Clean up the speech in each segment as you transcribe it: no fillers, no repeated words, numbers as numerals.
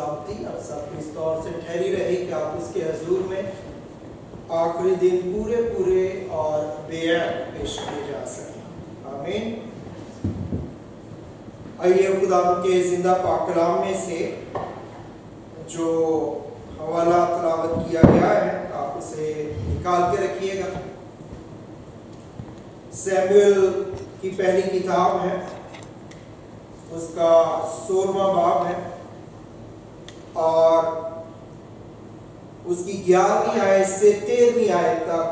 साफ थी। अब सब इस तौर से ठहरी रही कि आप उसके हजूर में आखिरी दिन पूरे पूरे और बेअब पेश किए जा सकें। आमीन। आइए खुदा के जिंदा पाक कलाम में से जो हवाला तलावत किया गया है आप उसे निकाल के रखिएगा। सैमुएल की पहली किताब है, उसका 16वां बाब है और उसकी 11वीं आयत से 13वीं आयत तक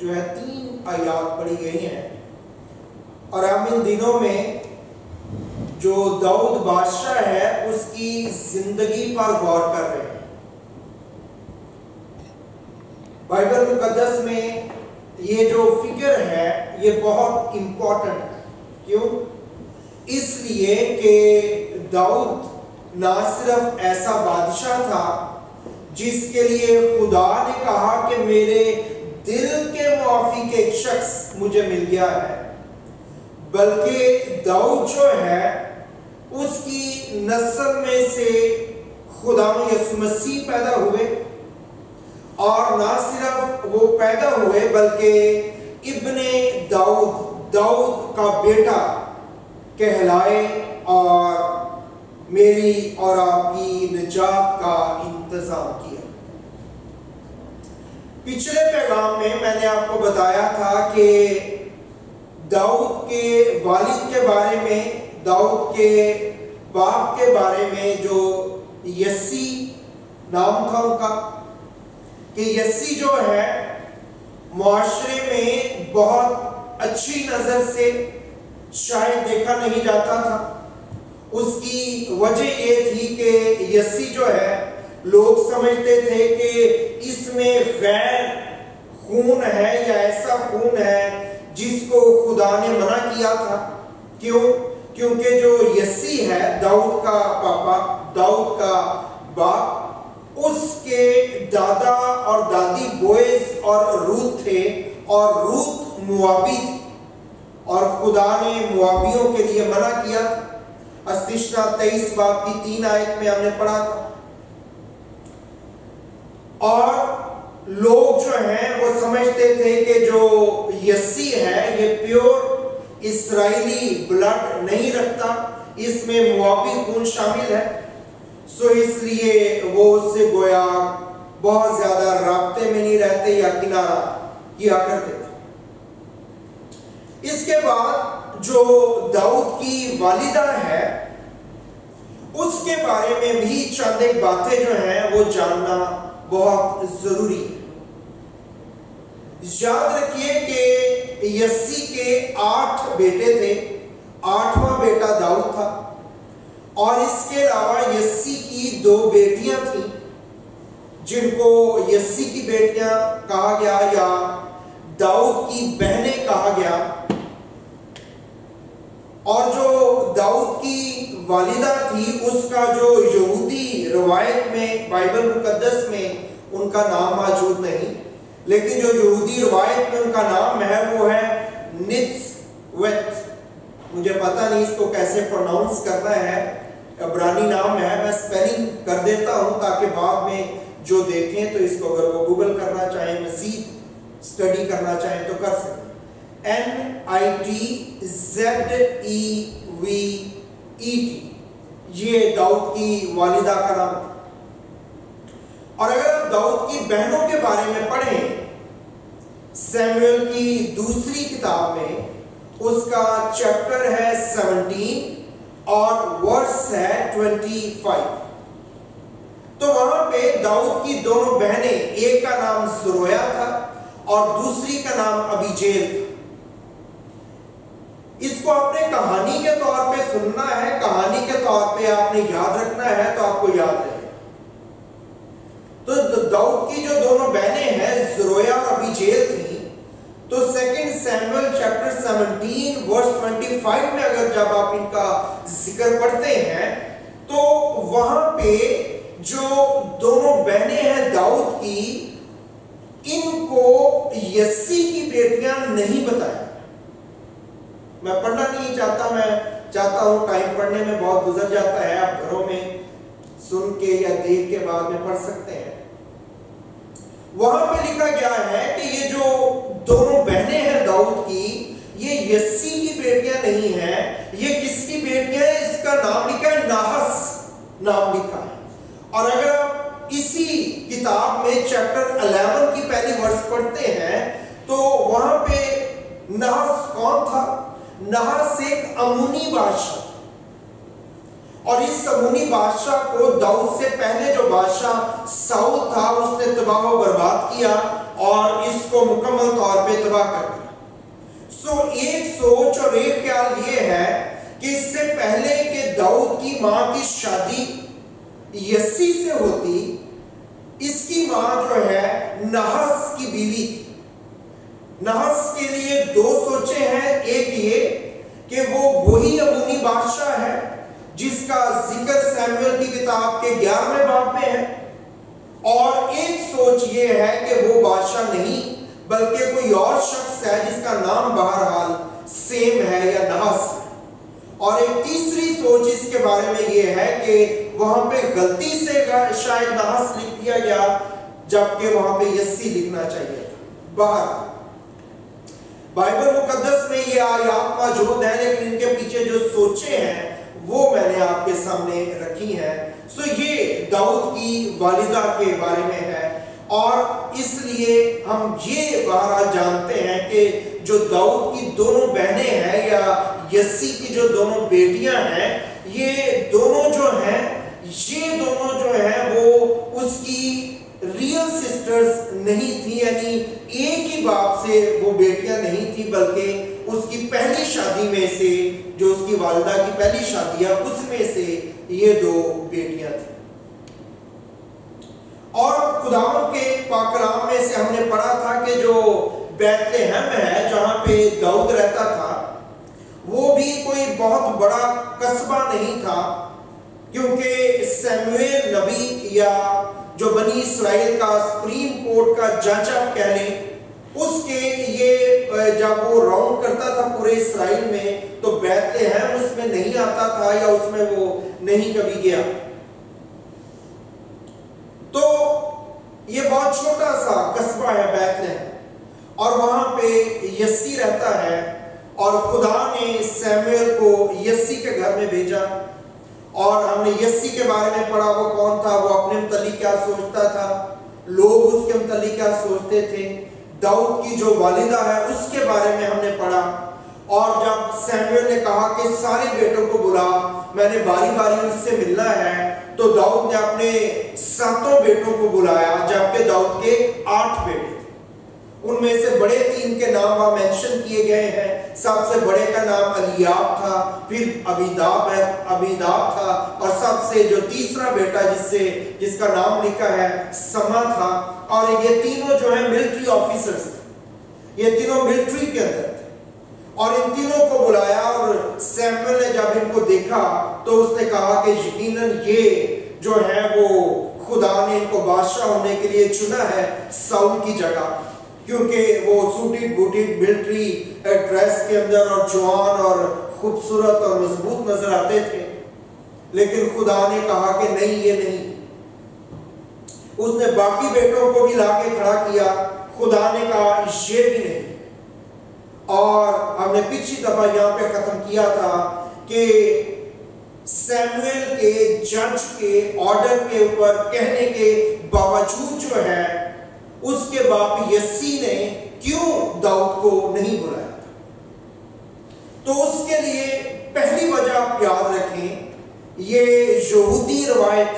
जो है 3 आयत पढ़ी गई हैं। और हम इन दिनों में जो दाऊद बादशाह है उसकी जिंदगी पर गौर कर रहे हैं। बाइबल मुकद्दस में ये जो फिगर है ये बहुत इम्पोर्टेंट है। क्यों? इसलिए कि दाऊद ना सिर्फ ऐसा बादशाह था जिसके लिए खुदा ने कहा कि मेरे दिल के मुआफिक एक शख्स मुझे मिल गया है, बल्कि दाऊद जो है उसकी नस्ल में से खुदा यस्सी मसीह पैदा हुए। और ना सिर्फ वो पैदा हुए बल्कि इब्ने दाऊद, दाऊद का बेटा कहलाए और मेरी और आपकी निजात का इंतजाम किया। पिछले पैगाम में मैंने आपको बताया था कि दाऊद के वालिद के बारे में, दाऊद के बाप के बारे में जो यस्सी नाम था उनका, कि यस्सी जो है माशरे में बहुत अच्छी नज़र से शायद देखा नहीं जाता था। उसकी वजह ये थी कि यस्सी जो है लोग समझते थे कि इसमें गैर खून है या ऐसा खून है जिसको खुदा ने मना किया था। क्यों? क्योंकि जो यस्सी है दाऊद का पापा, दाऊद का बाप, उसके दादा और दादी बोएस और रूथ थे और रूथ मुआबी थी और खुदा ने मुआबियों के लिए मना किया था। अस्तिष्णा 23:3 में हमने पढ़ा था। और लोग जो हैं वो समझते थे कि जो यस्सी है ये प्योर इसराइली ब्लड नहीं रखता, इसमें मुआबी खून शामिल है, सो इसलिए वो उससे गोया बहुत ज्यादा राब्ते में नहीं रहते या किनारा किया करते थे। इसके बाद जो दाऊद की वालिदा है उसके बारे में भी चंद एक बातें जो हैं वो जानना बहुत जरूरी है। याद रखिए कि यस्सी के 8 बेटे थे, 8वां बेटा दाऊद था और इसके अलावा यस्सी की 2 बेटियां थीं जिनको यस्सी की बेटियां कहा गया या दाऊद की बहनें कहा गया। और जो दाऊद की वालिदा थी उसका जो यहूदी रवायत में, बाइबल मुकद्दस में उनका नाम मौजूद नहीं, लेकिन जो यहूदी रवायत में उनका नाम है वो है नित्वेट। मुझे पता नहीं इसको कैसे प्रोनाउंस करना है, इब्रानी नाम है, मैं स्पेलिंग कर देता हूं ताकि बाद में जो देखें तो इसको अगर वो गूगल करना चाहें, मजीद स्टडी करना चाहें तो कर सकें। NITZEVET ये दाऊद की वालिदा का नाम था। और अगर आप दाऊद की बहनों के बारे में पढ़ें सैमुएल की दूसरी किताब में, उसका चैप्टर है 17 और वर्स है 25, तो वहां पे दाऊद की दोनों बहनें, एक का नाम सुरोया था और दूसरी का नाम अबीगैल था। इसको आपने कहानी के तौर पे सुनना है, कहानी के तौर पे आपने याद रखना है, तो आपको याद रहे। तो दाऊद की जो दोनों बहनें हैं सुरोया और अबीगैल थी, तो 2 सैमुएल चैप्टर 17 वर्स 25 में अगर जब आप इनका जिक्र पढ़ते हैं तो वहां पे जो दोनों बहनें हैं दाऊद की, इनको यस्सी की बेटियां नहीं बताया। मैं पढ़ना नहीं चाहता, मैं चाहता हूं, टाइम पढ़ने में बहुत गुजर जाता है। आप घरों में सुन के या देख के बाद में पढ़ सकते हैं। वहां पे लिखा गया है कि ये जो दोनों बहनें हैं दाऊद की, ये यस्सी की बेटियां नहीं है। ये किसकी बेटियां है? इसका नाम लिखा है नहस, नाम लिखा है। और अगर आप इसी किताब में चैप्टर 11 की पहली वर्ष पढ़ते हैं तो वहां पे नहस कौन था? नहस एक अमूनी बादशाह, और इस अमूनी बादशाह को दाऊद से पहले जो बादशाह साउल था उसने तबाह और बर्बाद किया और इसको मुकम्मल तौर पे तबाह कर दिया। एक सोच और एक ख्याल ये है कि इससे पहले कि दाऊद की मां की शादी यस्सी से होती, इसकी मां जो है नहस की बीवी थी। नहस के लिए दो सोचे हैं, एक ये कि वो वही अमूनी बादशाह है जिसका जिक्र सैमुएल की किताब के 11वें बाब में है, और एक सोच ये है कि वो बादशाह नहीं बल्कि कोई और शख्स है जिसका नाम बहरहाल सेम है या नहस। और एक तीसरी सोच इसके बारे में यह है कि वहां पे गलती से शायद नहस लिख दिया गया जबकि वहां पे यस्सी लिखना चाहिए था। बाहर बाइबल मुकद्दस में ये आयात मौजूद है, लेकिन इनके पीछे जो सोचे हैं वो मैंने आपके सामने रखी है। सो ये दाऊद की वालिदा के बारे में है, और इसलिए हम ये बात जानते हैं कि जो दाऊद की दोनों बहनें हैं या यस्सी की जो दोनों बेटियां हैं, ये दोनों जो हैं वो उसकी रियल सिस्टर्स नहीं थी, यानी एक ही बाप से वो बेटियां नहीं थी, बल्कि उसकी पहली शादी में से, जो उसकी वालिदा की पहली शादी है उसमें से ये दो बेटियां थी। और खुदावन के पाकलाम में से हमने पढ़ा था कि जो बैतलहम है जहाँ पे दाऊद रहता था, वो भी कोई बहुत बड़ा कस्बा नहीं था, क्योंकि सैमुएल नबी या जो बनी इसराइल का सुप्रीम कोर्ट का जज आप कह लें, उसके ये जब वो राउंड करता था पूरे इसराइल में तो बैतलहम उसमें नहीं आता था या उसमें वो नहीं कभी गया। तो ये बहुत छोटा सा कस्बा है बैतलहम, और वहां पे यस्सी रहता है, और खुदा ने सैमुएल को यस्सी के घर में भेजा। और हमने यस्सी के बारे में पढ़ा, वो कौन था, वो अपने मुतालिक क्या सोचता था, लोग उसके मुतालिक क्या सोचते थे। दाऊद की जो वालिदा है उसके बारे में हमने पढ़ा, और जब सैमुएल ने कहा कि सारे बेटों को बुला, मैंने बारी बारी उससे मिलना है, तो दाऊद ने अपने 7 बेटों को बुलाया जबकि दाऊद के 8 बेटे थे। उनमें से बड़े 3 के नाम वहां मेंशन किए गए हैं। सबसे बड़े का नाम अलियाब था, फिर अबीदाब था, और सबसे जो तीसरा बेटा जिसका नाम लिखा है समा था। और ये तीनों जो है मिलिट्री ऑफिसर्स थे, ये तीनों मिलिट्री के अंदर थे, और इन तीनों को बुलाया। और सैमुएल ने जब इनको देखा तो उसने कहा कि यकीनन ये जो है वो खुदा ने इनको बादशाह होने के लिए चुना है साउल की जगह, क्योंकि वो सूटेड बूटेड मिलिट्री ड्रेस के अंदर और जवान और खूबसूरत और मजबूत नजर आते थे। लेकिन खुदा ने कहा कि नहीं, ये नहीं। उसने बाकी बेटों को भी लाके खड़ा किया, खुदा ने कहा ये भी नहीं। और हमने पिछली दफा यहाँ पे खत्म किया था कि सैमुएल के जज के ऑर्डर के ऊपर कहने के बावजूद जो है उसके बाप यस्सी ने क्यों दाऊद को नहीं बुलाया था। तो उसके लिए पहली वजह आप याद रखें, ये यहूदी रवायत है।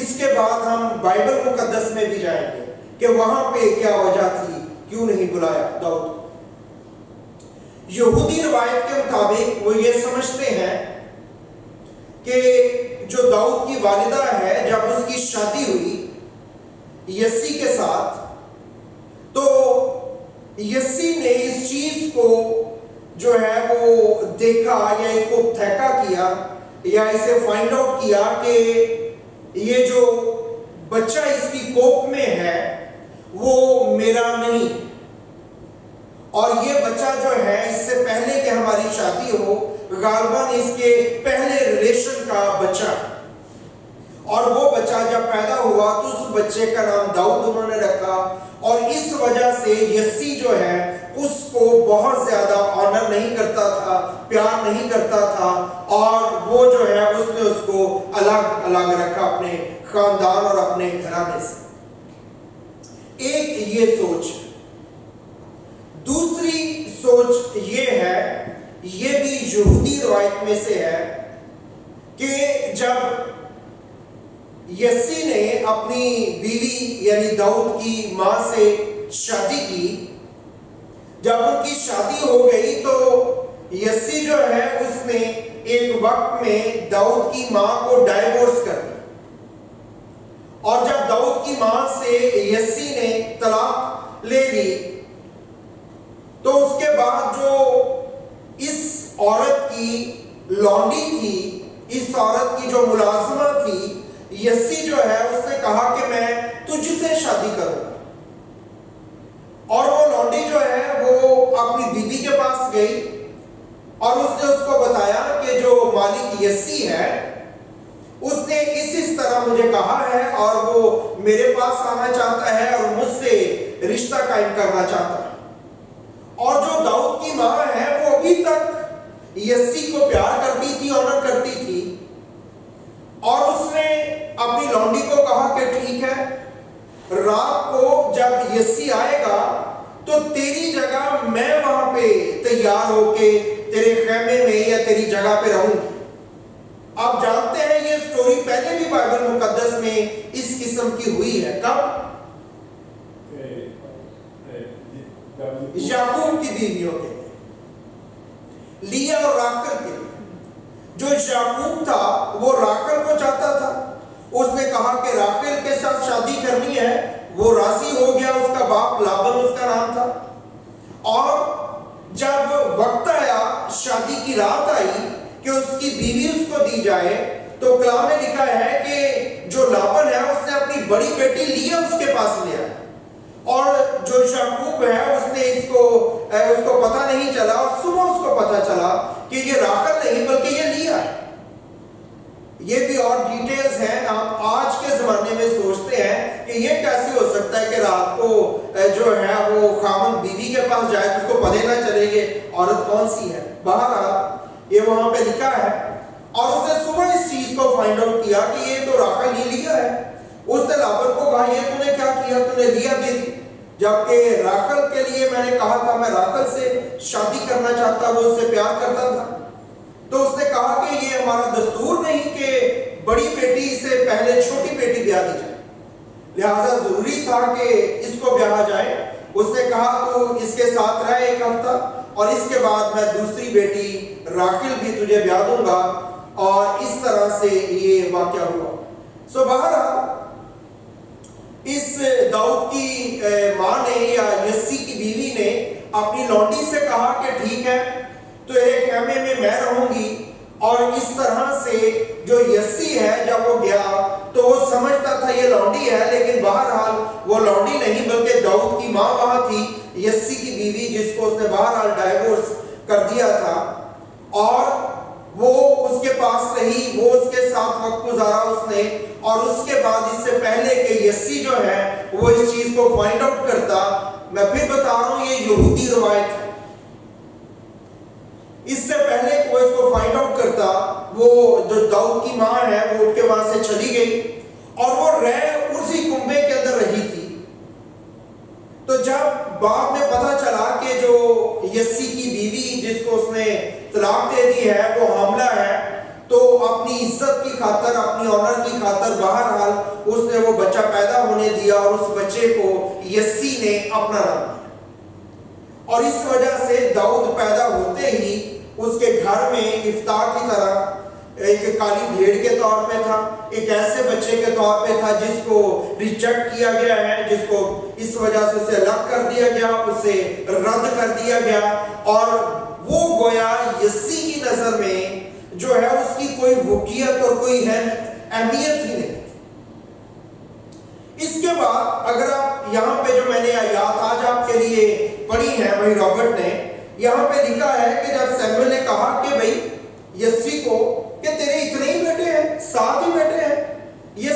इसके बाद हम बाइबल मुकद्दस में भी जाएंगे कि वहां पे क्या वजह थी, क्यों नहीं बुलाया दाऊद। यहूदी रवायत के मुताबिक वो ये समझते हैं कि जो दाऊद की वालिदा है, जब उसकी शादी हुई यस्सी के साथ, तो यस्सी ने इस चीज को जो है वो देखा या इसको ठेका किया या इसे फाइंड आउट किया कि ये जो बच्चा इसकी कोख में है वो मेरा नहीं, और ये बच्चा जो है इससे पहले कि हमारी शादी हो गालबन इसके पहले रिलेशन का बच्चा है। और वो बच्चा जब पैदा हुआ तो उस बच्चे का नाम दाऊद उन्होंने रखा। और इस वजह से यस्सी जो है उसको बहुत ज्यादा ऑनर नहीं करता था, प्यार नहीं करता था, और वो जो है उसने उसको अलग अलग रखा अपने खानदान और अपने घराने से। एक ये सोच, दूसरी सोच ये है, ये भी यहूदी रिवायत में से है कि जब यस्सी ने अपनी बीवी यानी दाऊद की मां से शादी की, जब उनकी शादी हो गई तो यस्सी जो है उसने एक वक्त में दाऊद की मां को डाइवोर्स कर दिया। और जब दाऊद की मां से यस्सी ने तलाक ले ली तो उसके बाद जो इस औरत की लौंडी थी, इस औरत की जो मुलाजमा थी, यस्सी जो है उसने कहा कि मैं तुझसे शादी करूंगा। और वो लौंडी जो है वो अपनी बीबी के पास गई और उसने उसको बताया कि जो मालिक यस्सी है उसने इस तरह मुझे कहा है और वो मेरे पास आना चाहता है और मुझसे रिश्ता कायम करना चाहता है। और जो दाऊद की मां है वो अभी तक यस्सी को प्यार करती थी, ऑनर करती थी, और उसने अपनी लौंडी को कहा कि ठीक है, रात को जब यस्सी आएगा तो तेरी जगह मैं वहां पे तैयार होके तेरे खेमे में या तेरी जगह पे रहूंगी। आप जानते हैं ये स्टोरी पहले भी बाइबल मुकद्दस में इस किस्म की हुई है। कब? याकूब की बीवियों के लिए, लिया और राखल के लिए। जो याकूब था वो राखल को चाहता था, उसने कहा कि राखल के साथ शादी करनी है, वो राजी हो गया। उसका बाप लाबर उसका नाम था। और जब वक्त आया, शादी की रात आई कि उसकी बीवी उसको दी जाए, तो कलाम में लिखा है कि जो लाबर है उसने अपनी बड़ी बेटी लिया उसके पास ले आया, और जो याकूब है उसने उसको पता नहीं चला। और सुबह उसको पता चला कि ये राखल नहीं बल्कि ये लिया। ये भी और डिटेल्स हैं, आप आज के ज़माने में सोचते हैं कि ये कैसे हो सकता है कि रात को जो है वो खामन बीवी के पास जाए तो उसको पता ना चले कि औरत कौन सी है। बहरहाल ये वहाँ पे लिखा है, और उसने सुबह इस चीज़ को फाइंड आउट किया कि ये तो राखल ही लिया है। उसने लाबर को कहा, ये तूने क्या किया, तूने लिया दे दी, जबकि राखल के लिए मैंने कहा था मैं राखल से शादी करना चाहता, वो उससे प्यार करता था। तो उसने कहा कि ये हमारा दस्तूर नहीं कि बड़ी बेटी से पहले छोटी बेटी ब्याह दी जाए, लिहाजा जरूरी था कि इसको ब्याह जाए। उसने कहा तो इसके साथ रह एक हफ्ता, और इसके बाद मैं दूसरी बेटी राखिल भी तुझे ब्याह दूंगा। और इस तरह से ये वाकया हुआ। सो बहरहाल इस दाऊद की माँ ने या यस्सी की बीवी ने अपनी लौंडी से कहा कि ठीक है तो एक खेमे में मैं रहूंगी। और इस तरह से जो यस्सी है जब वो गया तो वो समझता था ये लौंडी है, लेकिन बहरहाल वो लौंडी नहीं बल्कि दाऊद की माँ वहाँ थी, यस्सी की बीवी, जिसको उसने बहरहाल डाइवोर्स कर दिया था। और वो उसके पास रही, वो उसके साथ वक्त गुजारा उसने। और उसके बाद इससे पहले कि यस्सी जो है वो इस चीज़ को फाइंड आउट करता, मैं फिर बता रहा हूँ ये यहूदी रवायत है, इससे पहले वो इसको फाइंड आउट करता, वो जो दाऊद की मां है वो उनके वहां से चली गई और वो रह उसी कुंबे के अंदर रही थी। तो जब बाद में पता चला कि जो यस्सी की बीवी जिसको उसने तलाक दे दी है वो हामला है, तो अपनी इज्जत की खातर, अपनी ऑनर की खातर बहरहाल उसने वो बच्चा पैदा होने दिया और उस बच्चे को यस्सी ने अपना नाम दिया। और इस वजह से दाऊद पैदा होते ही उसके घर में इफ्तार की तरह एक काली भेड़ के तौर पे था, एक ऐसे बच्चे के तौर पे था जिसको रिजेक्ट किया गया है, जिसको इस वजह से उसे अलग कर दिया गया, उसे रद्द कर दिया गया। और वो गोया यस्सी की नज़र में जो है उसकी कोई वकीयत और कोई अहमियत ही नहीं। इसके बाद अगर आप यहाँ पे जो मैंने आयात आज आपके लिए पढ़ी है, वही रॉबर्ट ने यहाँ पे लिखा है कि जब सैमुएल ने कहा कि भाई यस्सी को कि तेरे इतने ही बेटे हैं, 7 ही बेटे हैं, ये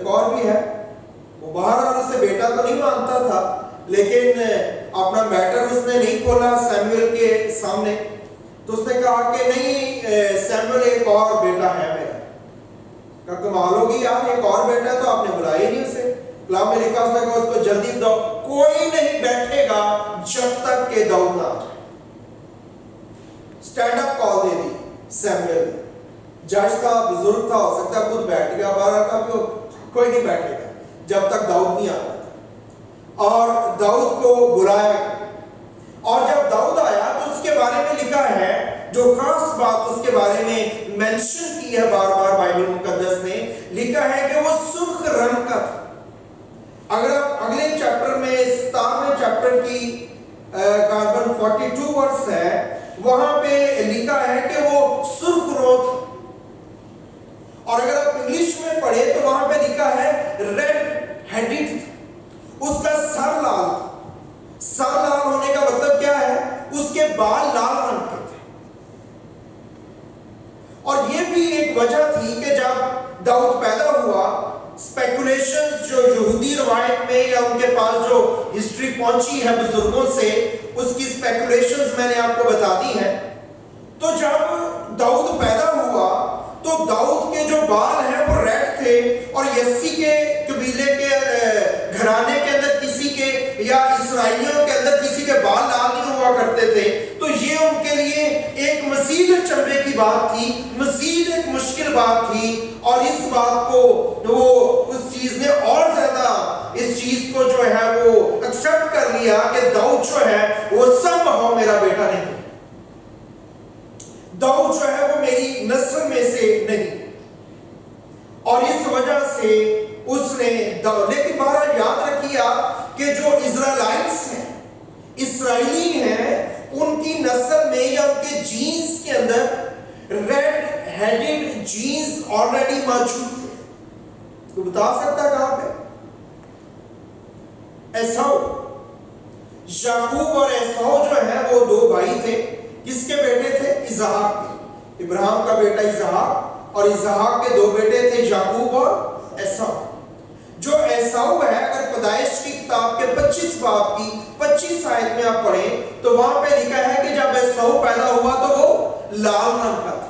एक और भी है, वो बाहर आने से बेटा तो नहीं मानता था, लेकिन अपना मैटर उसने नहीं खोला सैमुएल के सामने। तो उसने कहा कि नहीं सैमुएल एक और बेटा है मेरा। कहा तुम आलोगी यार, एक और बेटा है, तो आपने बुलाया ही नहीं उसे। कलाम में लिखा उसने कहा उसको जल्दी दो, कोई नहीं बैठेगा जब तक के दाऊद ना आ जाए। स्टैंड अप कॉल दे दी सैमुएल ने। जज था, बुजुर्ग था, हो सकता खुद बैठ गया, बारह का क्यों कोई नहीं बैठेगा जब तक दाऊद नहीं आता। और दाऊद को बुलाया, और जब दाऊद आया तो उसके बारे में लिखा है, जो खास बात उसके बारे में मेंशन की है बार बार बाइबल मुकद्दस ने, लिखा है कि वो सुर्ख रंग का था। अगर आप अगले चैप्टर में 17वें चैप्टर की कार्बन 42 वर्स है, वहां पे लिखा है कि वो सुर्ख रोथ। और अगर आप इंग्लिश में पढ़े तो वहां पे लिखा है रेड हैंडेड, उसका सर लाल होने का मतलब क्या है, उसके बाल लाल रंग के थे। और ये भी एक वजह थी कि जब दाऊद पैदा हुआ, स्पेकुलेशंस जो यहूदी रवायत में या उनके पास जो हिस्ट्री पहुंची है बुजुर्गों से, उसकी स्पेकुलेशंस मैंने आपको बता दी है। तो जब दाऊद पैदा हुआ तो दाऊद के जो बाल हैं वो रेड थे, और यस्सी के कबीले के घराने के अंदर किसी के या इसराइलियों के अंदर किसी के बाल लाल नहीं हुआ करते थे। तो ये उनके लिए एक मजीद चंबे की बात थी, मजीद एक मुश्किल बात थी। और इस बात को वो उस चीज ने और ज्यादा इस चीज को जो है वो एक्सेप्ट कर लिया कि दाऊद जो है वो सब हो मेरा बेटा नहीं, दाऊद जो है वो मेरी नस्ल में से नहीं। और इस वजह से उसने दाऊद, लेकिन बारह याद रखिया कि जो इजराइलाइट्स हैं, इसराइली हैं, उनकी नस्ल में या उनके जीन्स के अंदर रेड हेडेड जीन्स ऑलरेडी मौजूद थे। तो बता सकता कहां पे? एसाव, याकूब और एसाव जो है वो दो भाई थे। किसके बेटे थे? इसहाक, इब्राहिम का बेटा इसहाक। और इसहाक के दो बेटे थे याकूब और एसाव। जो एसाव है, अगर पैदाइश की किताब के 25 बाब की 25 आयत में आप पढ़ें तो वहां पे लिखा है कि जब एसाव पैदा हुआ तो वो लाल रंग का था।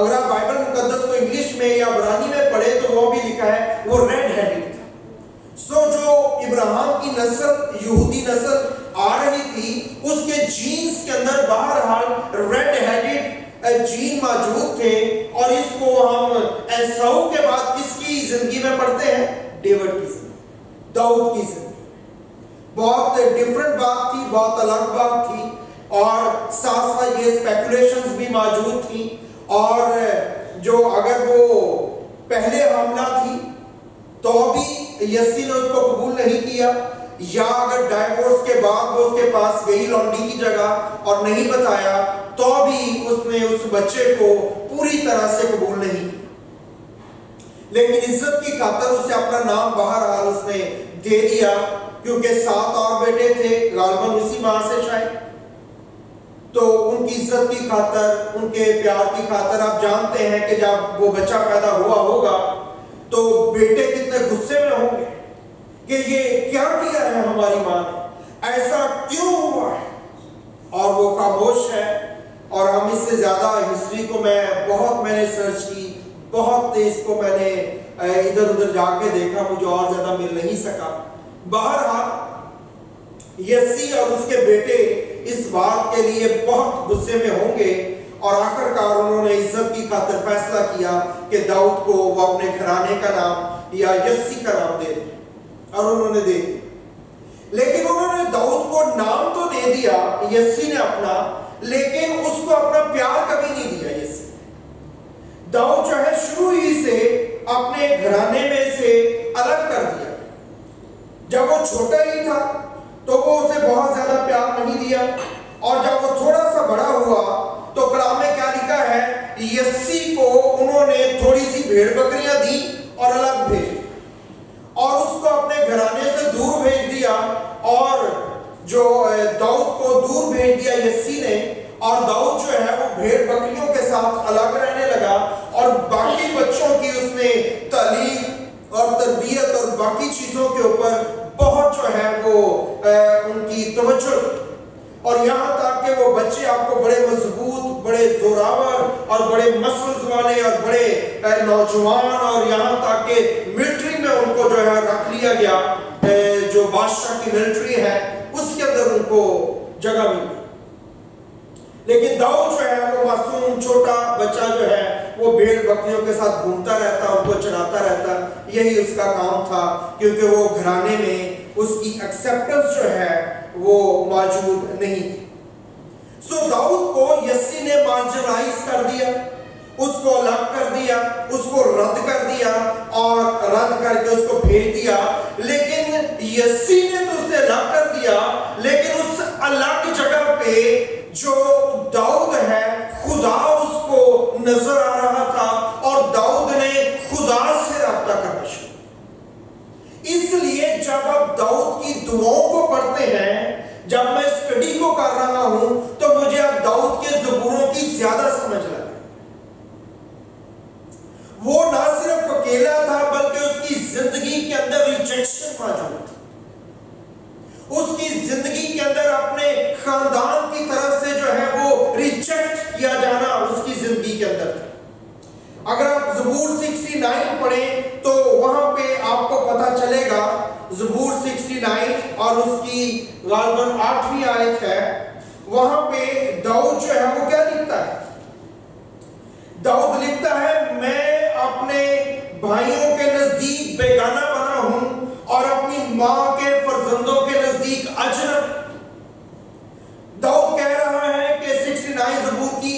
अगर आप बाइबल मुकद्दस को इंग्लिश में या इब्रानी में पढ़े तो वो भी लिखा है वो रेड हेडेड था। सो जो इब्राहिम की नस्ल, यहूदी नस्ल आ रही थी, उसके जीन्स के अंदर बहरहाल रेड हेडेड जीन मौजूद थे। और इसको हम एसाव के बाद किसकी जिंदगी में पढ़ते हैं? डेविड की जिंदगी, दाऊद की जिंदगी। बहुत डिफरेंट बात थी, बहुत अलग बात थी, और साथ साथ ये स्पेकुलेशंस भी मौजूद थी। और जो अगर वो पहले हमला थी तो भी यस्सी ने उसको कबूल नहीं किया, या अगर डाइवोर्स के बाद वो उसके पास गई लॉन्डी की जगह और नहीं बताया तो भी उसने उस बच्चे को पूरी तरह से कबूल नहीं किया। लेकिन इज्जत की खातिर उसे अपना नाम बहरहाल उसने दे दिया, क्योंकि 7 और बेटे थे गालबन उसी मां से शायद। तो उनकी इज्जत की खातिर, उनके प्यार की खातिर, आप जानते हैं कि जब वो बच्चा पैदा हुआ होगा तो बेटे कितने गुस्से में होंगे कि ये क्या किया है हमारी मां ने, ऐसा क्यों हुआ है। और वो खामोश है। और हम इससे ज्यादा हिस्ट्री को मैंने सर्च की, बहुत इसको मैंने इधर उधर जाके देखा, मुझे और ज्यादा मिल नहीं सका। बहरहाल यस्सी और उसके बेटे इस बात के लिए बहुत गुस्से में होंगे, और आखिरकार उन्होंने इज्जत की खातिर फैसला किया कि दाऊद को वो अपने घराने का नाम या यस्सी का नाम दे दिया, और उन्होंने दे दिया। लेकिन उन्होंने दाऊद को नाम तो दे दिया यस्सी ने अपना, लेकिन उसको अपना प्यार कभी नहीं दिया यस्सी। दाऊद जो है शुरू ही से अपने घराने में से अलग कर दिया। जब वो छोटा ही था तो वो उसे बहुत ज्यादा प्यार नहीं दिया, और जब वो थोड़ा सा बड़ा हुआ तो कलाम में क्या लिखा है, यस्सी को उन्होंने थोड़ी सी भेड़ बकरियां दी और अलग भेज दिया, और उसको अपने घराने से दूर भेज दिया, और जो दाऊद को दूर भेज दिया यस्सी ने। और दाऊद जो है वो भेड़ बकरियों के साथ अलग रहने लगा, और बाकी बच्चों की उसने तालीम और तरबियत और बाकी चीज़ों के ऊपर बहुत जो है वो उनकी तवज्जो, और यहाँ तक कि वो बच्चे आपको बड़े मजबूत, बड़े जोरावर और बड़े मसल्स वाले और बड़े नौजवान, और यहाँ तक कि मिलिट्री में उनको जो है रख लिया गया, जो बादशाह की मिलिट्री है उसके अंदर उनको जगह मिली। लेकिन दाऊद जो है वो मासूम छोटा बच्चा जो है वो भेड़ बकरियों के साथ घूमता रहता, उनको चढ़ाता रहता, यही उसका काम था, क्योंकि वो घराने में उसकी एक्सेप्टेंस जो है वो मौजूद नहीं थी। सो दाऊद को यस्सी ने मार्जिनलाइज कर दिया, उसको अलग कर दिया, उसको रद्द कर दिया और रद्द करके उसको भेज दिया। लेकिन यस्सी ने तो उसे अलग कर दिया, लेकिन उस अलग जगह पे जो दाऊद है खुदा उसको नजर आ रहा था, और दाऊद ने खुदा से रब्ता करना शुरू। इसलिए जब आप दाऊद की दुआओं को पढ़ते हैं, जब मैं स्टडी को कर रहा हूं, तो मुझे अब दाऊद के ज़बूरों की ज्यादा समझ लगी। वो ना सिर्फ अकेला था बल्कि उसकी जिंदगी के अंदर रिजेक्शन मौजूद था, उसकी जिंदगी के अंदर अपने खानदान की तरफ से जो है वो रिजेक्ट किया जाना उसकी जिंदगी के अंदर था। अगर आप ज़बूर 69 पढ़ें तो वहां पे आपको पता चलेगा, ज़बूर 69 और उसकी गालिबन 8वीं आयत है, वहां पे दाऊद जो है वो क्या लिखता है? दाऊद लिखता है, मैं अपने भाइयों के नजदीक बेगाना बना हूं और अपनी मां के फर्जंदों के नजदीक अजनब। दाऊद कह रहा है कि 69 ज़बूर की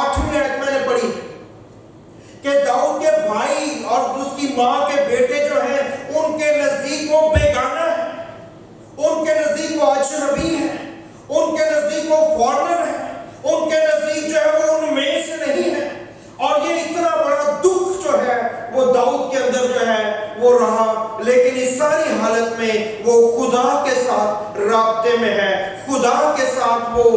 8वीं आयत मैंने पढ़ी कि दाऊद के भाई और उसकी मां के बेटे जो हैं उनके नजदीक वो बेगाना है, उनके नजदीक वो अजनबी है, उनके नजदीक वो फॉरेनर है, उनके नजदीक जो है वो उनमें से नहीं है। और ये इतना बड़ा दुख जो है वो दाऊद के अंदर जो है वो रहा, लेकिन इस सारी हालत में वो खुदा के साथ राब्ते में है, खुदा के साथ वो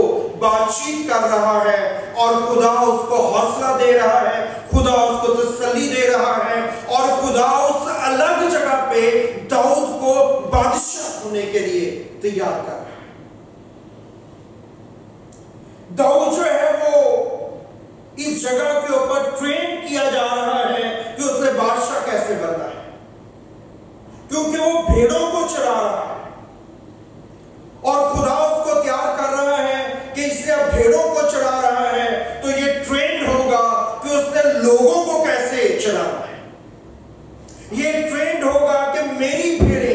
बातचीत कर रहा है, और खुदा उसको हौसला दे रहा है, खुदा उसको तसल्ली दे रहा है, और खुदा उस अलग जगह पे दाऊद को बादशाह होने के लिए तैयार कर रहा है। दाऊद जो है वो इस जगह के ऊपर ट्रेन किया जा रहा है कि उसने बादशाह कैसे बनना है, क्योंकि वो भेड़ों को चरा रहा है और खुदा उसको तैयार कर रहा है कि इससे अब भेड़ों को चरा रहा है, तो ये ट्रेंड होगा कि उसने लोगों को कैसे चराना है, ये ट्रेंड होगा कि मेरी भेड़े,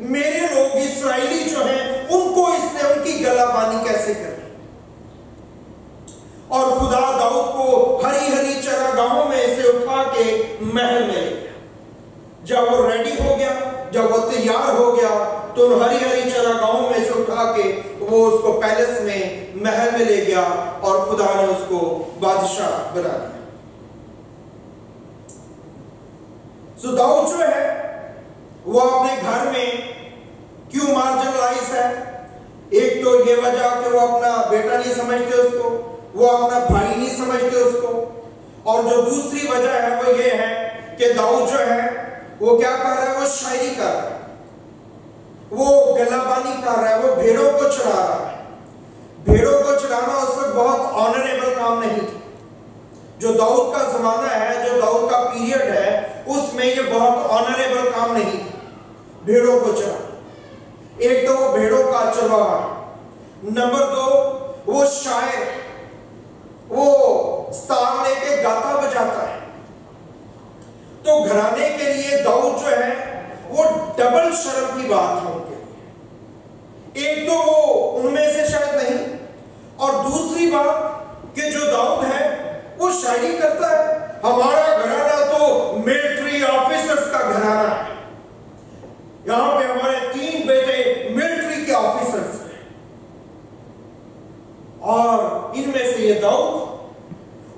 मेरे लोग इसराइली जो हैं उनको इसने उनकी गलाबानी कैसे करनी। और खुदा दाऊद को हरी हरी चरागाहों में से उठा के महल में ले गया। जब वो रेडी हो गया, जब वो तैयार हो गया, तो उन हरी हरी चरागाहों में से उठा के वो उसको पैलेस में, महल में ले गया, और खुदा ने उसको बादशाह बना दिया। सो दाऊद जो है वो अपने घर में क्यों मार्जिनलाइज है? एक तो ये वजह कि वो अपना बेटा नहीं समझते उसको, वो अपना भाई नहीं समझते उसको, और जो दूसरी वजह है वो ये है कि दाऊद जो है वो क्या कर रहा है? वो शायरी कर रहा है, वो गलाबानी कर रहा है, वो भेड़ों को चरा रहा है। भेड़ों को चराना उस वक्त बहुत ऑनरेबल काम नहीं था। जो दाऊद का जमाना है, जो दाऊद का पीरियड है, उसमें ये बहुत ऑनरेबल काम नहीं था भेड़ों को चराना। एक तो वो भेड़ों का चरवाहा, नंबर दो वो शायर, वो स्तार लेके गाता बजाता है। तो घराने के लिए दाऊद जो है वो डबल शर्म की बात है उनके लिए। एक तो वो उनमें से शायद नहीं, और दूसरी बात कि जो दाऊद है वो शायरी करता है। हमारा घराना तो मिलिट्री ऑफिसर्स का घराना है, यहां पे हमारे 3 बेटे मिलिट्री के ऑफिसर्स, और इनमें से ये दाऊद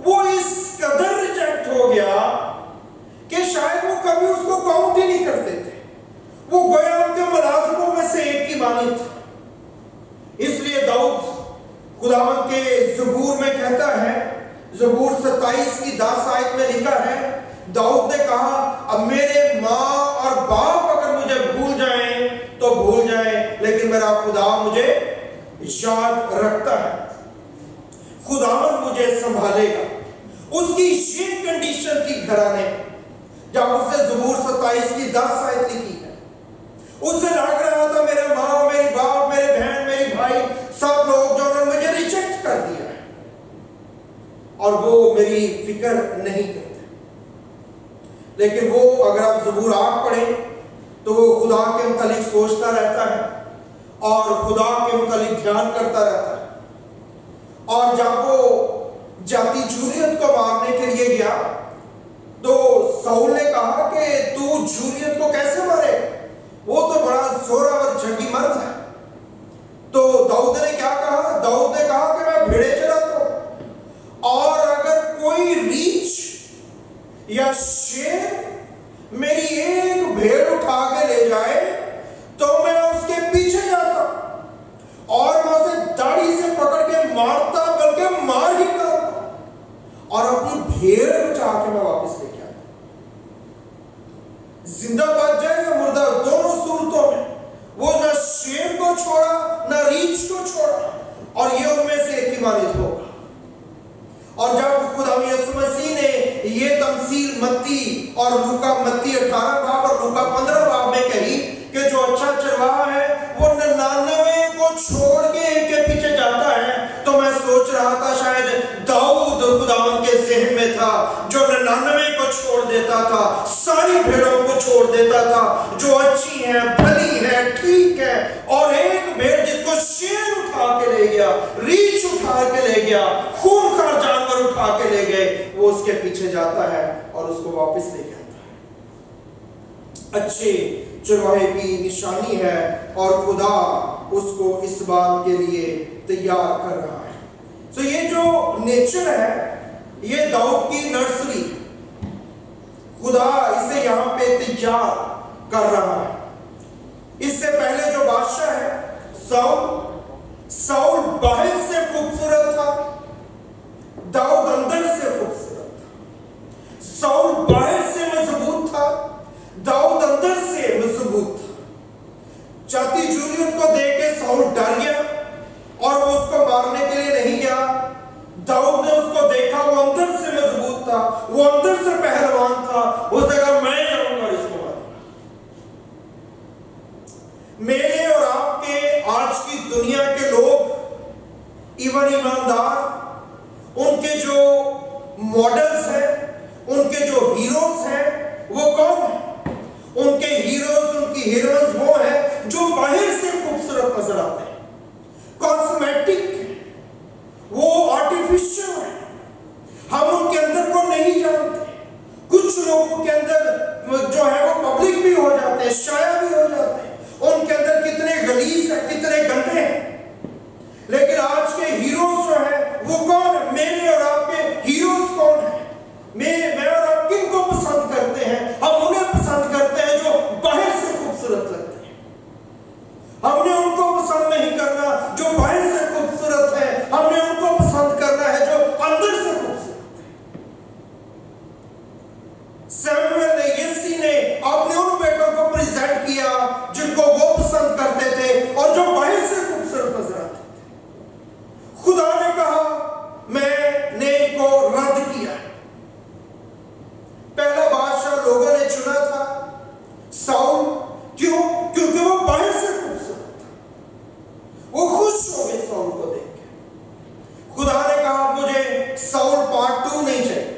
वो इस कदर रिजेक्ट हो गया कि शायद वो कभी उसको काउंट ही नहीं करते थे। वो गोया उनके मुलाजमों में से एक की बानी था। इसलिए दाऊद खुदावन के ज़बूर में कहता है, ज़बूर 27 की 10 आयत में लिखा है, दाऊद ने कहा, अब मेरे माँ मेरा खुदा मुझे याद रखता है, खुदावन मुझे संभालेगा। उसकी ये कंडीशन थी घराने जब उसने ज़बूर 27 की 10 आयत लिखी है, उससे लग रहा था मेरे माँ, मेरे बाप, मेरे बहन, मेरे भाई सब लोग जो उन्होंने मुझे रिजेक्ट कर दिया है और वो मेरी फिक्र नहीं करते। लेकिन वो अगर आप ज़बूर 8 पढ़ें तो वो खुदा के मुतालिक सोचता रहता है और खुदा के मुतालिक ध्यान करता रहता है। और जब वो जाति जूलियत को मारने के लिए गया तो साउल ने कहा कि तू जूलियत को कैसे मारे, वो तो बड़ा जोरावर जंगी मर्द है। तो दाऊद ने क्या कहा, दाऊद ने कहा कि मैं भेड़े चराता हूं और अगर कोई रीछ या शेर मेरी एक भेड़ उठा के ले जाए तो मैं उसके पीछे जाता और मैं उसे दाढ़ी से पकड़ के मारता, बल्कि मार ही डालता और अपनी भेड़ बचा के मैं वापस लेके आता। जिंदा बच जाए या मुर्दा, दोनों सूरतों में वो ना शेर को छोड़ा ना रीछ को छोड़ा और ये उनमें से एक ही वारिस होगा। और जब खुदा यीशु मसीह ने ये तमसील मत्ती और लूका मत्ती 18 बाब और लूका 15 बाब में कही कि जो अच्छा चरवाहा है वो 99 को छोड़ के एक के पीछे जाता है, तो मैं सोच रहा था शायद दाऊद खुदावन के ज़हन में था जो 99 को छोड़ देता था, सारी भेड़ों को छोड़ देता था जो अच्छी है, भली है, ठीक है, और एक भेड़ जिसको शेर उठा के ले गया, रीछ उठा के ले गया, खूनखार जानवर उठा के ले गए, वो उसके पीछे जाता है और उसको वापस ले जाता है। अच्छे चरवाहे की निशानी है और खुदा उसको इस बात के लिए तैयार कर रहा है। तो ये जो नेचर है ये दाऊद की नर्सरी, खुदा इसे यहाँ पे तैयार कर रहा है। इससे पहले जो बादशाह है साउल बाहर से खूबसूरत था, दाऊद अंदर से खूबसूरत था। साउल बाहर से मजबूत था, दाऊद अंदर से मजबूत था। जाति जूलियत को देख के साउल डर गया और वो उसको मारने के लिए नहीं गया। दाऊद ने उसको देखा, वो अंदर से मजबूत था, वो अंदर से पहलवान था, उसने कहा मैं जाऊंगा इसको मारूंगा। मेरे और आपके आज की दुनिया के लोग इवन ईमानदार, उनके जो मॉडल्स हैं, उनके जो हीरोज हैं वो कौन है? उनके हीरोज, उनकी हीरोज वो हैं जो बाहर से खूबसूरत नजर आते हैं, कॉस्मेटिक, वो आर्टिफिशियल है, हम उनके अंदर को नहीं जानते। कुछ लोगों के अंदर जो है वो पब्लिक भी हो जाते हैं, शाया भी हो जाते हैं, उनके अंदर कितने गलीज है, कितने गंदे हैं। लेकिन आज के हीरोज जो है वो कौन है? मेरे और आपके हीरोज कौन है? मैं और आप किन को पसंद करते हैं? हम उन्हें पसंद करते हैं जो बाहर से खूबसूरत लगते हैं, हमने उनको पसंद नहीं करना जो बाहर से खूबसूरत है, हमने उनको पसंद करना है जो अंदर से खूबसूरत है। सैमुएल ने, यस्सी ने अपने उन बेटों को प्रेजेंट किया जिनको वो पसंद करते थे और जो बाहर से खूबसूरत नजर आते थे। खुदा ने कहा मैंने इनको रद्द किया। पहला बादशाह लोगों ने चुना था साउल, क्यों? क्योंकि वो बाहर से खूबसूरत था, वो खुश हो गए साउल को देख के। खुदा ने कहा मुझे साउल पार्ट 2 नहीं चाहिए,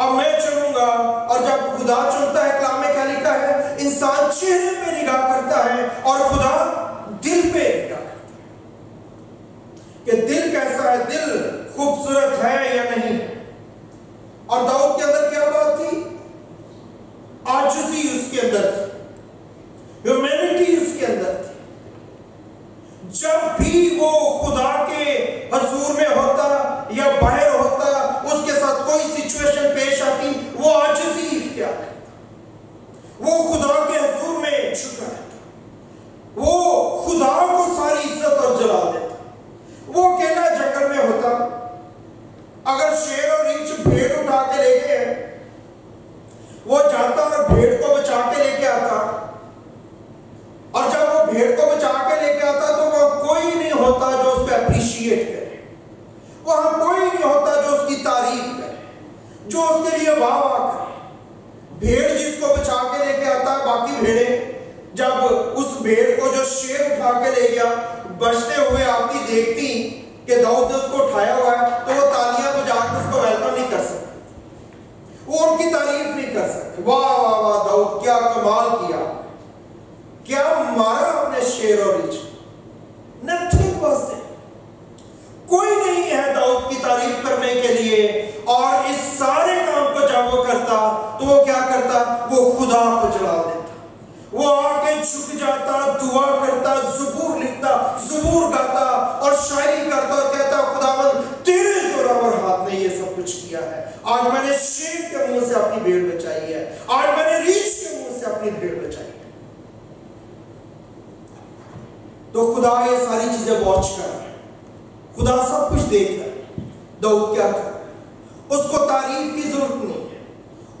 अब मैं चुनूंगा। और जब खुदा चुनता है, कलाम में क्या लिखा है, इंसान चेहरे पे निगाह करता है और खुदा दिल पे निगाह करता है कि दिल कैसा है, दिल खूबसूरत है या नहीं। और दाऊद के अंदर क्या बात थी? आजिज़ी उसके अंदर थी, ह्यूमैनिटी उसके अंदर थी। जब भी वो खुदा के हुजूर में होता या बाहर होता, उसके साथ कोई सिचुएशन पेश आती, वो आजिज़ी क्या करता, वो खुदा के हुजूर में झुका रहता, वो खुदा को सारी इज्जत और जलाल देता। वो अकेला जंगल में होता, अगर शेर और रीछ भेड़ उठा के लेके वो जाता और भेड़ को बचा के लेके आता, और जब वो भेड़ को बचा अप्रिशिएट करे, वहां कोई नहीं होता जो उसकी तारीफ करे, जो उसके लिए वाह वाह करे। भेड़ जिसको बचा के लेके आता है, बाकी भेड़े जब उस भेड़ को जो शेर उठा के ले गया बचते हुए आती देखती कि दाऊद ने उसको उठाया हुआ है, तो वो तालियां बजाकर उसको वेलकम नहीं कर सकते, वो उनकी तारीफ नहीं कर सकते। वाह वाह वाह दाऊद, क्या कमाल किया, क्या मारा अपने शेर और रिच। नथिंग वाज देयर, कोई नहीं है दाऊद की तारीफ करने के लिए। और इस सारे काम को जब वो करता तो वो क्या करता, वो खुदा को चढ़ा देता, वो आके झुक जाता, दुआ करता, ज़ुबूर लिखता, ज़ुबूर गाता और शायरी करता और कहता, खुदावंद तेरे ज़ोरावर हाथ ने ये सब कुछ किया है। आज मैंने शेर के मुंह से अपनी भेड़ बचाई है, आज मैंने रीछ के मुंह से अपनी भेड़ बचाई। तो खुदा ये सारी चीजें वॉच कर रहा है, खुदा सब कुछ देख रहा है। दाऊद क्या कर रहा है, उसको तारीफ की जरूरत नहीं है,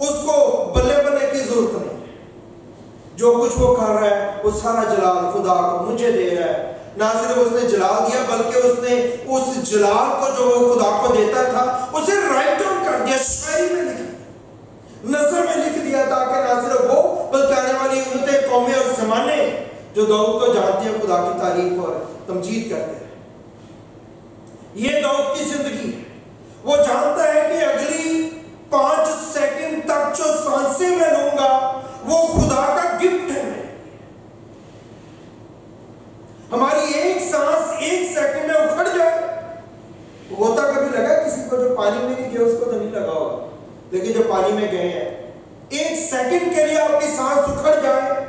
उसको बल्ले बल्ले की जरूरत नहीं है। जो कुछ वो कर रहा है वो सारा जलाल खुदा को मुझे दे रहा है। ना सिर्फ उसने जलाल दिया, बल्कि उसने उस जलाल को जो वो खुदा को देता था उसे राइट डाउन कर दिया, शायरी में लिखा, नज़र में लिख दिया, ताकि ना सिर्फ वो बल्कि आने वाली उम्मतें, कौमें और जमाने जो दाऊद को जानते हैं खुदा की तारीफ और तमजीद करते हैं। ये दाऊद की जिंदगी, वो जानता है कि अगली 5 सेकंड तक जो सांसें मैं लूंगा वो खुदा का गिफ्ट है। हमारी एक सांस 1 सेकंड में उखड़ जाए, होता कभी लगा किसी को जो पानी में नहीं गया, उसको तो नहीं लगा होगा, लेकिन जो पानी में गए हैं 1 सेकंड के लिए आपकी सांस उखड़ जाए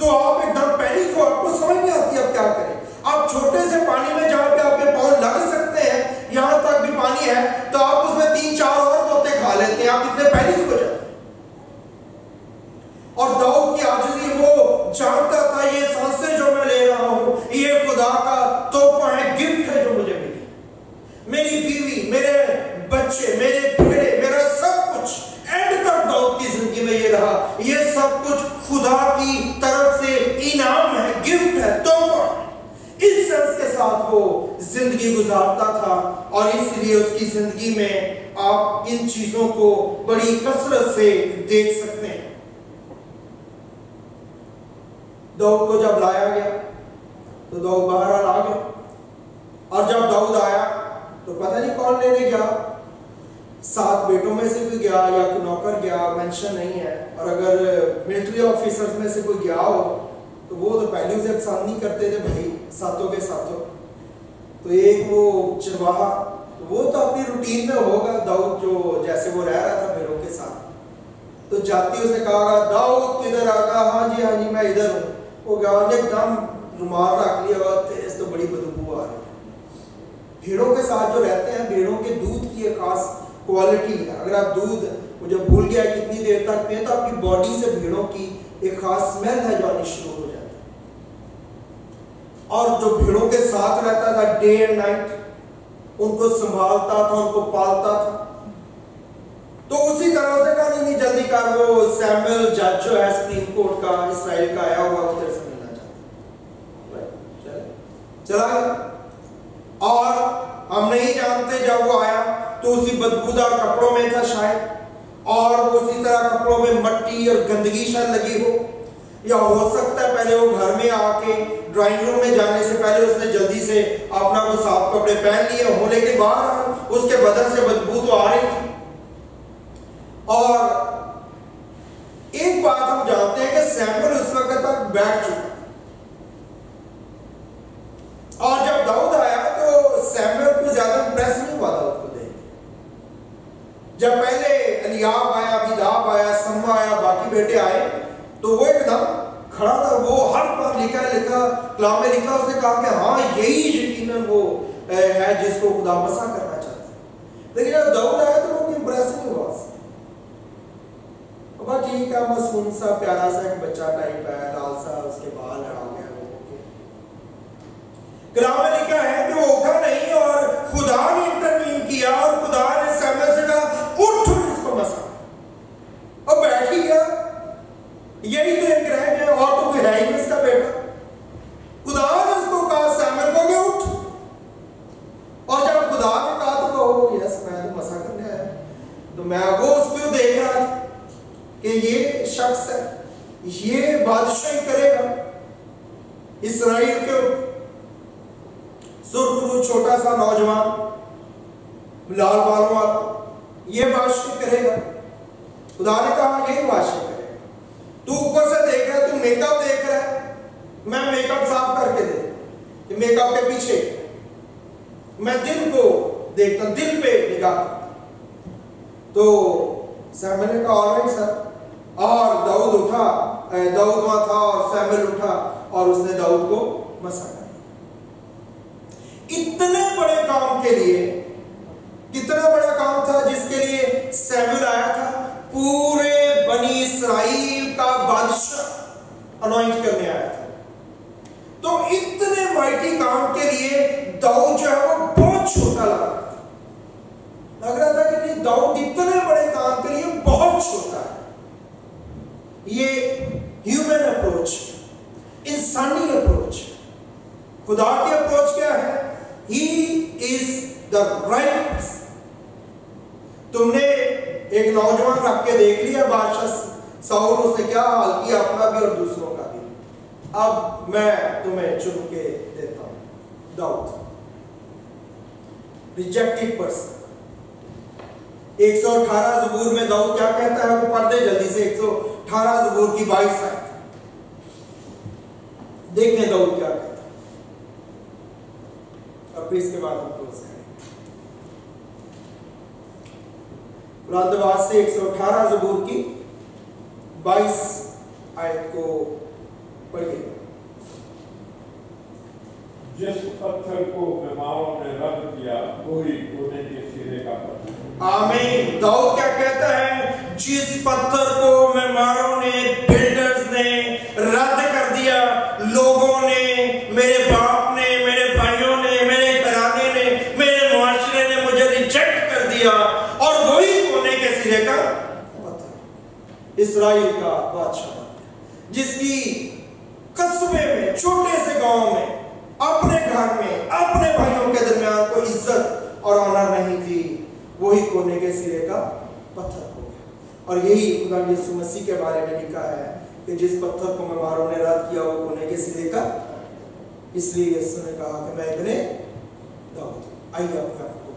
तो आप एकदम पैनिक हो, आपको समझ नहीं आती आप क्या करें। आप छोटे से पानी में जहां पे आपके पांव लग सकते हैं, यहां तक भी पानी है, तो आप उसमें 3-4 और तोते खा लेते हैं, आप इतने पैनिक हो जाते। और दाऊद की आजिज़ी, वो जानता था ये सांसें जो मैं ले रहा हूं ये खुदा का तोहफा है, गिफ्ट है जो मुझे मिली। मेरी बीवी, मेरे बच्चे, मेरे भेड़े, मेरा सब कुछ, एंड तक दाऊद की जिंदगी में ये रहा, ये सब कुछ खुदा की तरफ से इनाम है, गिफ्ट है, तोहफा। इस सेंस के साथ वो जिंदगी गुजारता था, और इसलिए उसकी जिंदगी में आप इन चीजों को बड़ी कसरत से देख सकते हैं। दाऊद को जब लाया गया तो दाऊद बाहर आ गया, और जब दाऊद आया तो पता नहीं कौन लेने गया, 7 बेटों में से कोई गया या कोई नौकर गया, मेंशन नहीं है। और अगर मिलिट्री ऑफिसर्स में से कोई गया हो तो वो तो पहले से अकसान नहीं करते थे भाई, सातों के सातों। तो एक वो चरवाहा, वो तो अपनी रूटीन में होगा, दाऊद जो जैसे वो रह रहा था भेड़ों के साथ। तो जाती उसने कहा, दाऊद किधर आगा? हाँ जी हाँ जी मैं इधर हूँ। वो गाँव ने एकदम रुमाल रख लिया और तेज, तो बड़ी बदबू आ रही। भेड़ों के साथ जो रहते हैं, भेड़ों के दूध की एक खास क्वालिटी है। अगर आप दूध, मुझे भूल गया कितनी देर तक पिए, तो आपकी बॉडी से भेड़ों की एक खास स्मेल है जो आनी शुरू हो जाती है। और जो भेड़ों के साथ रहता था डे एंड नाइट, उनको संभालता था, उनको पालता था। तो उसी तरह से कहा, नहीं जल्दी कर, वो सैमुएल जज जो है सुप्रीम कोर्ट का, इसराइल का आया हुआ, उधर से मिलना चाहता है, चला। और हम नहीं जानते, जब वो आया तो उसी बदबूदार कपड़ों में था शायद, और उसी तरह कपड़ों में मट्टी और गंदगी शायद लगी हो, या हो सकता है पहले वो घर में आके ड्राइंग रूम में जाने से पहले उसने जल्दी से अपना वो साफ कपड़े पहन लिए हो, लेकिन बाहर उसके बदन से बदबू तो आ रही थी। और एक बात हम जानते हैं कि सैमुएल उस वक्त तक बैठ चुका, और जब दाऊद आया तो सैमुएल को ज्यादा इंप्रेस नहीं हुआ था। जब पहले अलियाब आया, अबीदाब आया, समा आया, बाकी बेटे आए, तो वो एकदम खड़ा था। वो हर पर लिखा कलाम में लिखा, उसने कहा कि हाँ यही यकीनन वो है जिसको खुदा बसा करना चाहता। लेकिन जब दाऊद आया तो वो इंप्रेस नहीं हुआ। अब ठीक है, मासूम सा प्यारा सा एक बच्चा टाइप है, लाल सा उसके बाल आ गया। कलाम में लिखा है कि वो उठा नहीं, और खुदा ने इंटरवीन किया, और खुदा ने सैमुएल से कहा उठ, इसको मसा। अब बैठ ही गया, यही तो एक रह गया, और तो कोई है ही नहीं इसका बेटा। खुदा ने उसको कहा सैमुएल को, उठ। ये बादशाही करेगा इसराइल के। सुर्खरू छोटा सा नौजवान लाल बालों वाला ये बादशाही करेगा। खुदा ने कहा यही बादशाही करेगा। तू ऊपर से देख रहा है, तू मेकअप देख रहा है, मैं मेकअप साफ करके दे। मेकअप के पीछे मैं दिल को देखता, दिल पे निगाह। तो सैमुएल ने कहा ऑलराइट सर। और दाऊद उठा, दाऊद वहां था और सैमुएल उठा और उसने दाऊद को मसा कर। इतने बड़े काम के लिए, कितना बड़ा काम था जिसके लिए सैमुएल आया था, पूरे बनी इसराइल का बादशाह अनॉइंट करने आया था। तो इतने माइटी काम के लिए दाऊद जो है वो बहुत छोटा लग रहा था कि नहीं, दाऊद इतने बड़े काम के लिए बहुत छोटा है। ये ह्यूमन अप्रोच, इंसानी अप्रोच। खुदा की अप्रोच क्या है? He is the right. तुमने एक नौजवान रख के देख लिया बादशाह साउल, उसने क्या हाल किया अपना भी और दूसरों का भी। अब मैं तुम्हें चुन के देता हूं। दाऊद रिजेक्टेड पर्सन। 118 ज़बूर में दाऊद क्या कहता है वो पढ़ दे जल्दी से। 118 ज़बूर की 22 आयत देखें दाऊद क्या कहता है और फिर इसके बाद हम क्लोज करेंगे। पुराने से 118 ज़बूर की 22 आयत को पढ़िए। जिस पत्थर को मेमाओं ने रद्द किया वही कोने के सिरे का पत्थर। आमीन। दाऊद क्या कहता है? जिस पत्थर को मेमारों ने, बिल्डर्स ने रद्द कर दिया, लोगों ने, मेरे बाप ने, मेरे भाइयों ने, मेरे घराने ने, मेरे मुआशरे ने मुझे रिजेक्ट कर दिया और वही कोने के सिरे का पत्थर इसराइल का बादशाह बन गया, जिसकी कस्बे में, छोटे से गांव में, अपने घर में, अपने भाइयों के दरमियान कोई इज्जत और ऑनर नहीं थी, वही कोने के सिरे का पत्थर हो गया। और यही खुदा यीशु मसीह के बारे में लिखा है कि जिस पत्थर को मेमारों ने रद्द किया वो कोने के सिरे का। इसलिए यीशु ने कहा कि मैं इब्ने दाऊद। आइए अपने